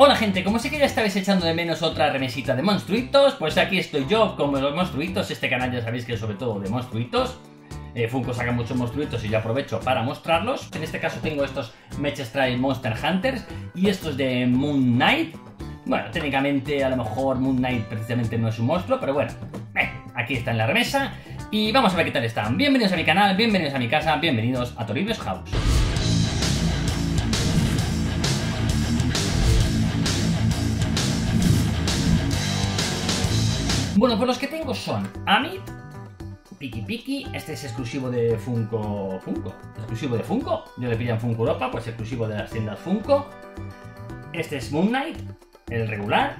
Hola gente, como sé que ya estáis echando de menos otra remesita de monstruitos, pues aquí estoy yo con los monstruitos. Este canal ya sabéis que es sobre todo de monstruitos. Funko saca muchos monstruitos y yo aprovecho para mostrarlos. En este caso tengo estos Mech Strike Monster Hunters y estos de Moon Knight. Bueno, técnicamente a lo mejor Moon Knight precisamente no es un monstruo, pero bueno, aquí está en la remesa. Y vamos a ver qué tal están. Bienvenidos a mi canal, bienvenidos a mi casa, bienvenidos a Toribio's House. Bueno, pues los que tengo son Ammit, Piki Piki, este es exclusivo de Funko, exclusivo de Funko, yo le pillé en Funko Europa, pues exclusivo de las tiendas Funko. Este es Moon Knight, el regular.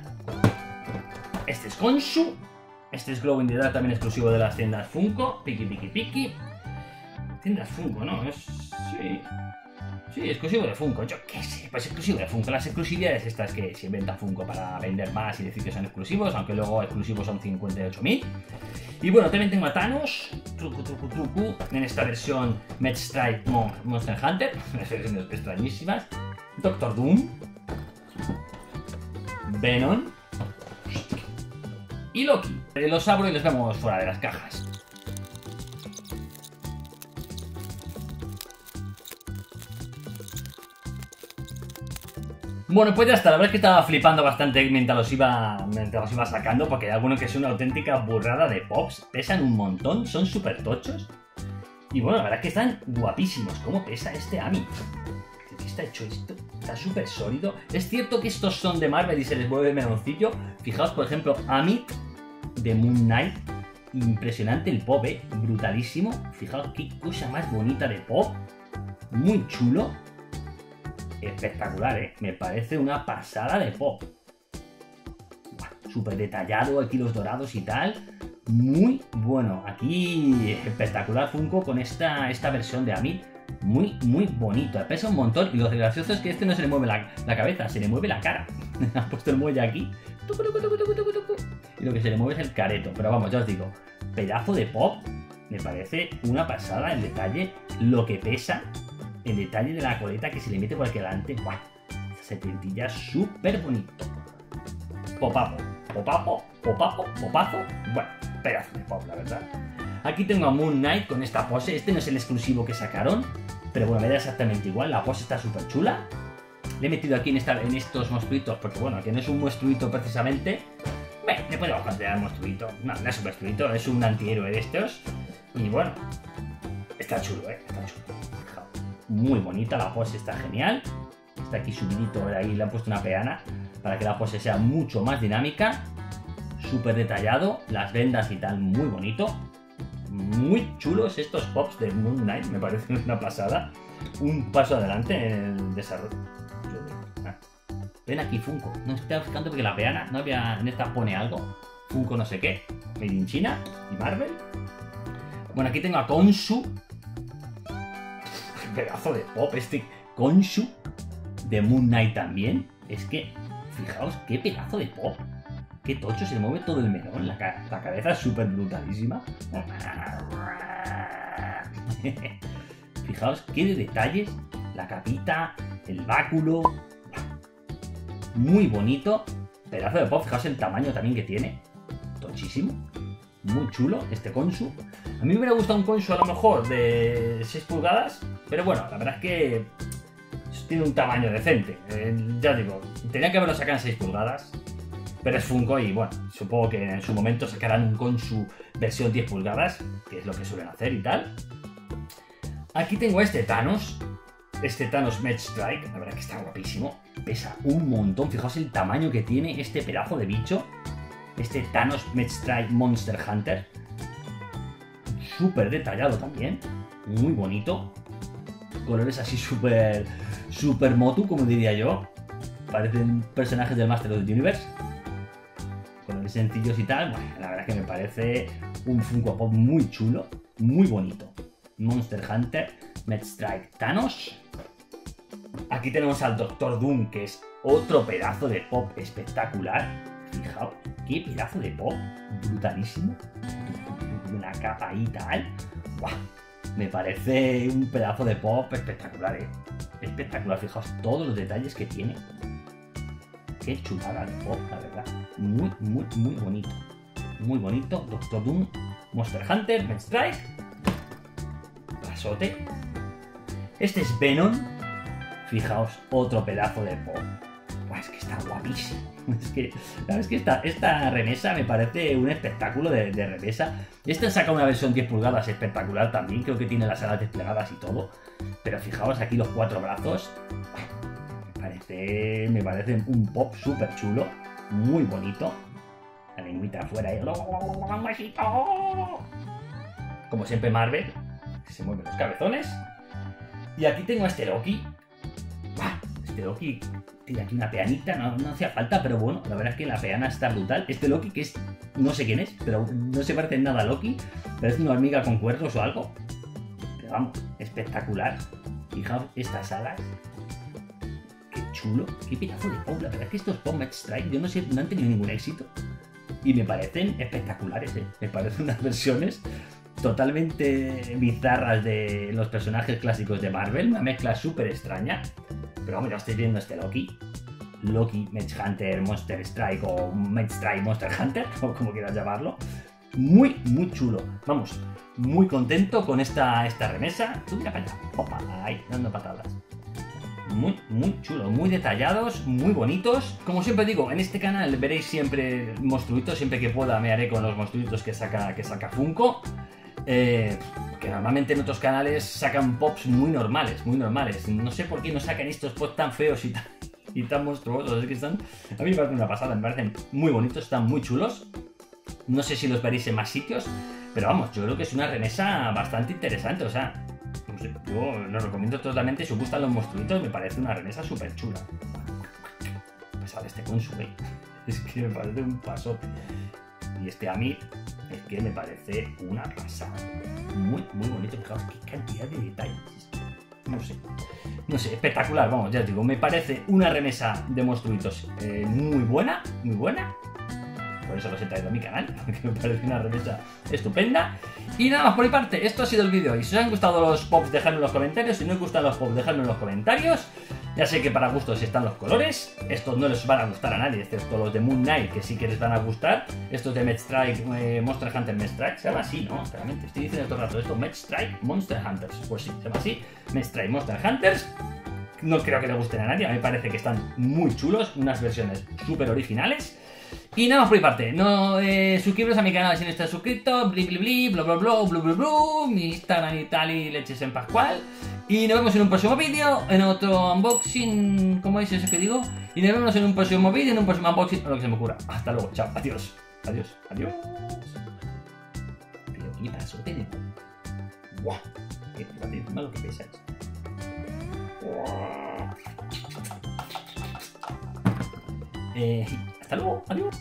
Este es Khonshu, este es Glow in the Dark, también exclusivo de las tiendas Funko. Piki Piki Piki, tiendas Funko, ¿no? Es... sí, exclusivo de Funko, yo qué sé, pues exclusivo de Funko, las exclusividades estas que se inventa Funko para vender más y decir que son exclusivos, aunque luego exclusivos son 58.000. Y bueno, también tengo a Thanos, truco, en esta versión Mech Strike Monster Hunter, unas versiones extrañísimas. Doctor Doom, Venom y Loki. Los abro y los vemos fuera de las cajas. Bueno, pues ya está, la verdad es que estaba flipando bastante mientras los iba sacando, porque hay algunos que son una auténtica burrada de pops, pesan un montón, son súper tochos, y bueno, la verdad es que están guapísimos. ¿Cómo pesa este Ammit? ¿De qué está hecho esto? Está súper sólido. Es cierto que estos son de Marvel y se les vuelve el meloncillo. Fijaos, por ejemplo, Ammit de Moon Knight, impresionante el pop, brutalísimo. Fijaos qué cosa más bonita de pop, muy chulo. Espectacular, me parece una pasada de pop. Súper detallado, aquí los dorados y tal. Muy bueno. Aquí espectacular Funko con esta versión de Ammit. Muy, muy bonito. Pesa un montón. Y lo gracioso es que este no se le mueve la cabeza, se le mueve la cara. Ha puesto el muelle aquí. Y lo que se le mueve es el careto. Pero vamos, ya os digo, pedazo de pop. Me parece una pasada el detalle. Lo que pesa. El detalle de la coleta que se le mete por aquí delante. ¡Guau! Se pintilla súper bonito. Popazo. Bueno, pedazo de pop, la verdad. Aquí tengo a Moon Knight con esta pose. Este no es el exclusivo que sacaron, pero bueno, me da exactamente igual. La pose está súper chula. Le he metido aquí en estos monstruitos, porque bueno, que no es un monstruito precisamente. Bueno, le podemos considerar monstruito. No, no es un monstruito, es un antihéroe de estos. Y bueno, está chulo, está chulo. Muy bonita, la pose está genial. Está aquí subidito, ahí le han puesto una peana para que la pose sea mucho más dinámica. Súper detallado, las vendas y tal, muy bonito. Muy chulos estos pops de Moon Knight, me parecen una pasada. Un paso adelante en el desarrollo. Ven aquí Funko, no estoy buscando porque la peana, no había, en esta pone algo. Funko no sé qué, made in China y Marvel. Bueno, aquí tengo a Khonshu. Pedazo de pop, este Khonshu de Moon Knight también. Es que, fijaos, qué pedazo de pop. Qué tocho, se mueve todo el melón. La cabeza es súper brutalísima. Fijaos qué de detalles. La capita, el báculo. Muy bonito. Pedazo de pop, fijaos el tamaño también que tiene. Tochísimo. Muy chulo este Khonshu. A mí me hubiera gustado un Khonshu a lo mejor de 6 pulgadas, pero bueno, la verdad es que tiene un tamaño decente. Ya digo, tenía que haberlo sacado en 6 pulgadas, pero es Funko y bueno, supongo que en su momento sacarán un Khonshu versión 10 pulgadas, que es lo que suelen hacer y tal. Aquí tengo este Thanos Mech Strike, la verdad es que está guapísimo. Pesa un montón, fijaos el tamaño que tiene este pedazo de bicho. Este Thanos Mech Strike Monster Hunter. Súper detallado también. Muy bonito. Colores así súper motu, como diría yo. Parecen personajes del Master of the Universe. Colores sencillos y tal. Bueno, la verdad es que me parece un Funko Pop muy chulo. Muy bonito. Monster Hunter Mech Strike Thanos. Aquí tenemos al Doctor Doom, que es otro pedazo de pop espectacular. Fijaos, qué pedazo de pop, brutalísimo, una capa y tal. ¡Buah! Me parece un pedazo de pop espectacular, espectacular. Fijaos todos los detalles que tiene. qué chulada de juego, la verdad. Muy, muy, muy bonito. Muy bonito. Doctor Doom, Monster Hunter, Mech Strike. Pasote. Este es Venom. Fijaos, otro pedazo de juego. Buah, es que está guapísimo. Es que, ¿sabes que esta remesa me parece un espectáculo de remesa? Esta saca una versión 10 pulgadas espectacular también. Creo que tiene las alas desplegadas y todo. Pero fijaos aquí los cuatro brazos. Me parece un pop súper chulo. Muy bonito. La lengüita afuera. Como siempre Marvel. Se mueven los cabezones. Y aquí tengo a este Loki. Este Loki tiene aquí una peanita. No hacía falta, pero bueno. La verdad es que la peana está brutal. Este Loki que es... No sé quién es, pero no se parece en nada a Loki. Parece una hormiga con cuernos o algo. Pero vamos, espectacular. Fijaos estas alas. Chulo, qué pedazo de pop. La verdad es que estos pop Mech Strike, yo no sé, no han tenido ningún éxito y me parecen espectaculares, ¿eh? Me parecen unas versiones totalmente bizarras de los personajes clásicos de Marvel, una mezcla súper extraña. Pero vamos, ya estoy viendo este Loki, Mech Hunter, Monster Strike o Mech Strike Monster Hunter, o como quieras llamarlo. Muy, muy chulo. Vamos, muy contento con esta remesa. Tú mira para allá, opa, ahí, dando patadas. Muy, muy chulo, muy detallados, muy bonitos. Como siempre digo, en este canal veréis siempre monstruitos, siempre que pueda me haré con los monstruitos que saca Funko. Que normalmente en otros canales sacan pops muy normales, muy normales. No sé por qué no sacan estos pops tan feos y tan monstruosos. Es que están, a mí me parecen una pasada, me parecen muy bonitos, están muy chulos. No sé si los veréis en más sitios, pero vamos, yo creo que es una remesa bastante interesante, o sea... Yo lo recomiendo totalmente. Si os gustan los monstruitos, me parece una remesa súper chula. Pesado este Khonshu, ¿eh? Es que me parece un pasote. Y este Ammit es que me parece una pasada. Muy, muy bonito. Fijaos qué cantidad de detalles. No sé, espectacular. Vamos, ya os digo, me parece una remesa de monstruitos muy buena, muy buena. Por eso los he traído a mi canal, porque me parece una remesa estupenda. Y nada más por mi parte, esto ha sido el vídeo. Y si os han gustado los pops, dejadme en los comentarios. Si no os gustan los pops, dejadme en los comentarios. Ya sé que para gustos están los colores. Estos no les van a gustar a nadie, excepto los de Moon Knight, que sí que les van a gustar. Estos de Mech Strike, Monster Hunter Mech Strike, se llama así, ¿no? Realmente estoy diciendo todo el rato esto, Mech Strike Monster Hunters. Pues sí, se llama así, Mech Strike Monster Hunters. No creo que le gusten a nadie, a mí me parece que están muy chulos. Unas versiones súper originales. Y nada más por mi parte, no, suscribiros a mi canal si no estáis suscritos, bli bli bli, bla bla bla, bla bla bla, mi Instagram y tal y leches en Pascual. Y nos vemos en un próximo vídeo, en otro unboxing, ¿cómo es eso que digo? Y nos vemos en un próximo vídeo, en un próximo unboxing, o lo que se me ocurra. Hasta luego, chao, adiós, adiós, adiós. Pero qué pasote de... Guau, qué malo que pesáis. Hasta luego, adiós.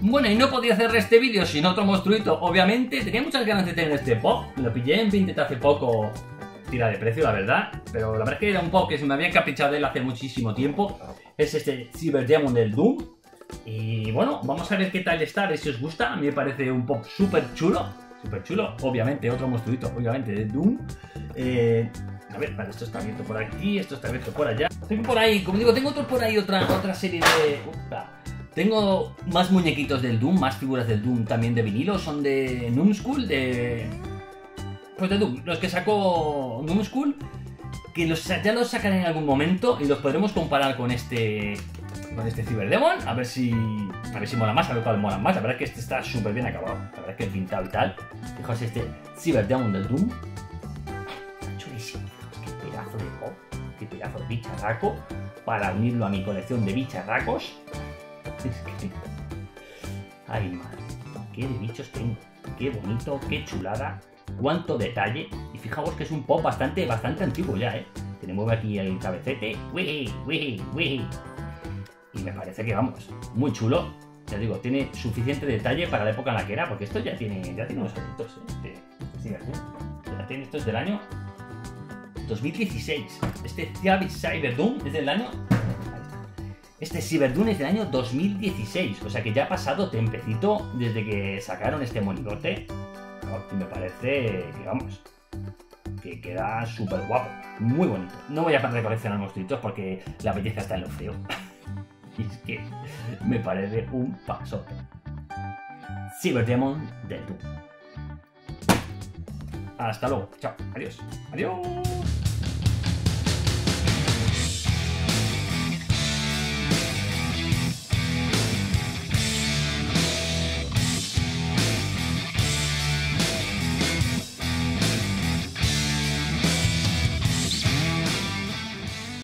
Bueno, y no podía cerrar este vídeo sin otro monstruito, obviamente. Tenía muchas ganas de tener este pop. Lo pillé en Vinted hace poco, tira de precio, la verdad. Pero la verdad es que era un pop que se me había caprichado de él hace muchísimo tiempo. Es este Cyberdemon del Doom. Y bueno, vamos a ver qué tal está, a ver si os gusta. A mí me parece un pop súper chulo. Súper chulo, obviamente, otro monstruito, obviamente, de Doom. A ver, vale, esto está abierto por aquí, esto está abierto por allá. Tengo por ahí, como digo, tengo otro por ahí, otra serie de... Tengo más muñequitos del Doom, más figuras del Doom también de vinilo, son de Noomskull, de... Pues de Doom, los que sacó Noomskull, que ya los sacarán en algún momento y los podremos comparar con este Cyberdemon, a ver si mola más, a ver cuál mola más. La verdad es que este está súper bien acabado, la verdad es que el pintado y tal. Fijaos este Cyberdemon del Doom. Está chulísimo, fijaos qué pedazo de pop, qué pedazo de bicharraco, para unirlo a mi colección de bicharracos. Ay, madre, qué de bichos tengo, qué bonito, qué chulada, cuánto detalle. Y fijaos que es un pop bastante antiguo ya, se le mueve aquí el cabecete, y me parece que vamos, muy chulo. Ya digo, tiene suficiente detalle para la época en la que era, porque esto ya tiene unos añitos, ya tiene, esto es del año 2016, este Cyberdoom es del año... Este Cyberdemon es del año 2016, o sea que ya ha pasado tempecito desde que sacaron este monigote. me parece que vamos, que queda súper guapo, muy bonito. No voy a parar de coleccionar monstruitos porque la belleza está en lo feo. Y es que me parece un pasote. Cyberdemon de Doom. Hasta luego, chao, adiós, adiós.